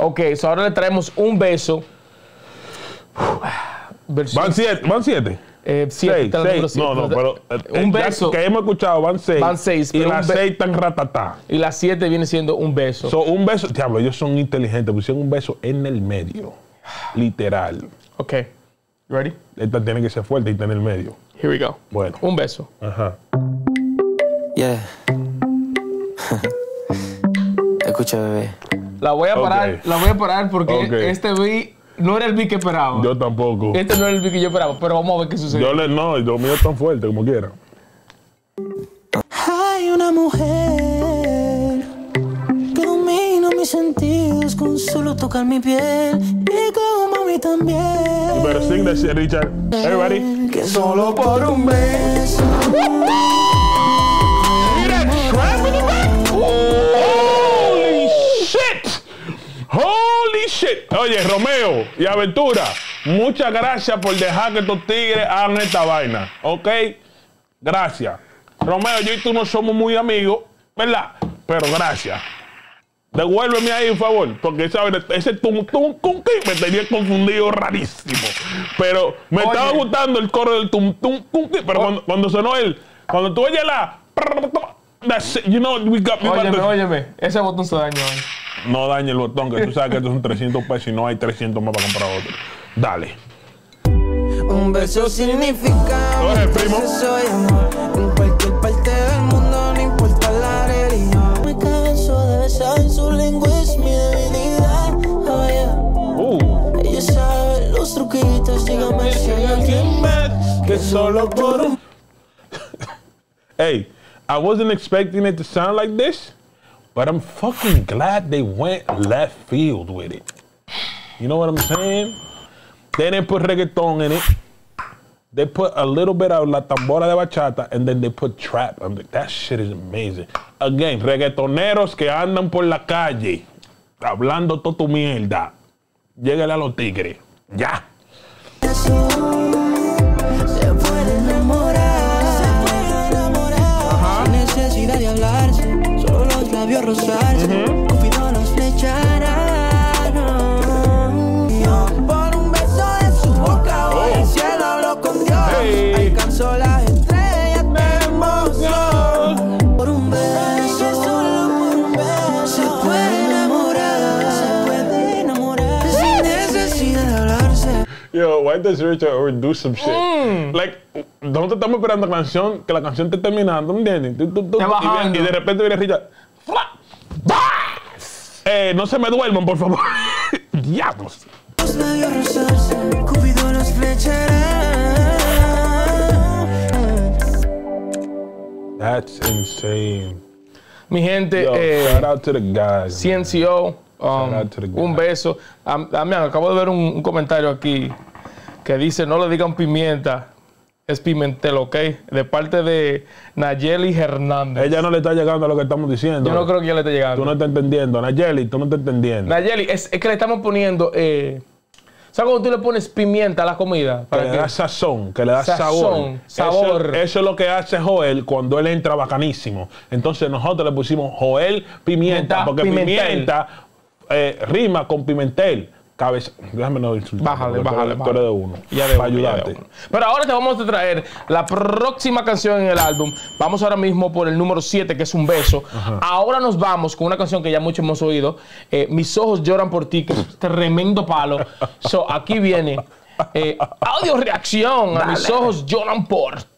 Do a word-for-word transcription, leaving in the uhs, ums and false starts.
Ok, so ahora le traemos Un Beso. Versión. Van siete, van siete. Eh, siete, seis, seis. siete. No, no, pero eh, Un Beso que hemos escuchado van seis. Van seis, y las seis tan ratatá. Y las siete viene siendo Un Beso. So, Un Beso, diablo, ellos son inteligentes, pusieron Un Beso en el medio, literal. Ok, ready? Esta tiene que ser fuerte y está en el medio. Here we go. Bueno, Un Beso. Ajá. Yeah. Escucha, bebé. La voy a parar, okay. la voy a parar porque okay. este beat no era el beat que esperaba. Yo tampoco. Este no era el beat que yo esperaba, pero vamos a ver qué sucede. Yo le, no, lo mío es tan fuerte como quiera. Hay una mujer que domina mis sentidos con solo tocar mi piel y como a mí también. You better sing that shit, Richard. Everybody. Que solo por un beso. Holy shit. Oye, Romeo y Aventura, muchas gracias por dejar que estos tigres hagan esta vaina, ¿ok? Gracias. Romeo, yo y tú no somos muy amigos, ¿verdad? Pero gracias. Devuélveme ahí, por favor, porque ¿sabes? Ese tum tum tum me tenía confundido rarísimo. Pero me Oye. estaba gustando el coro del tum tum tum, pero cuando, cuando sonó él, cuando tú oyes la... That's it, you know, we got me. Óyeme, óyeme, ese botón se dañó. No dañe el botón, que tú sabes que estos son trescientos pesos y no hay trescientos más para comprar otro. Dale. Un beso significa. Oye, primo. En cualquier parte del mundo, no importa la religión. Me canso de besar, su lengua es mi debilidad. Ella sabe los truquitos, dígame si hay alguien más que solo por un. Hey, I wasn't expecting it to sound like this. But I'm fucking glad they went left field with it. You know what I'm saying? They didn't put reggaeton in it. They put a little bit of la tambora de bachata and then they put trap. I'm like, that shit is amazing. Again, reggaetoneros que andan por la calle hablando toda tu mierda. Llegale a los tigres. Ya. Por un beso de su boca, hoy el cielo habló con Dios. Alcanzó las estrellas, me emocionó. Por un beso, solo por un beso, se puede enamorar, se puede enamorar sin necesidad de hablarse. Yo, why does Richard overdo some shit? Mm. Like, nosotros estamos esperando la canción, que la canción esté terminando, ¿entiendes? Y de repente viene Richard. Eh, no se me duerman, por favor. Diablos. That's insane. Mi gente, Yo, eh, shout out to the guys, C N C O, um, shout out to the guys. Un beso. Damián, acabo de ver un, un comentario aquí que dice, no le digan pimienta. Es pimentel, ¿ok? De parte de Nayeli Hernández. Ella no le está llegando a lo que estamos diciendo. Yo no creo que ella le esté llegando. Tú no estás entendiendo. Nayeli, tú no estás entendiendo. Nayeli, es, es que le estamos poniendo... Eh, ¿sabes cuando tú le pones pimienta a la comida? Para que, que le da sazón, que le da sazón, sabor. sabor. Eso, eso es lo que hace Joel cuando él entra bacanísimo. Entonces nosotros le pusimos Joel Pimienta, pimienta porque pimentel. pimienta eh, rima con pimentel. Cabeza, déjame no insultar. Bájale, bájale. Tú eres de uno. Ya de uno, para ayudarte. Ya de uno. Pero ahora te vamos a traer la próxima canción en el álbum. Vamos ahora mismo por el número siete, que es Un Beso. Ajá. Ahora nos vamos con una canción que ya muchos hemos oído. Eh, Mis ojos lloran por ti, que es tremendo palo. So, aquí viene eh, audio reacción a Dale. Mis ojos lloran por ti.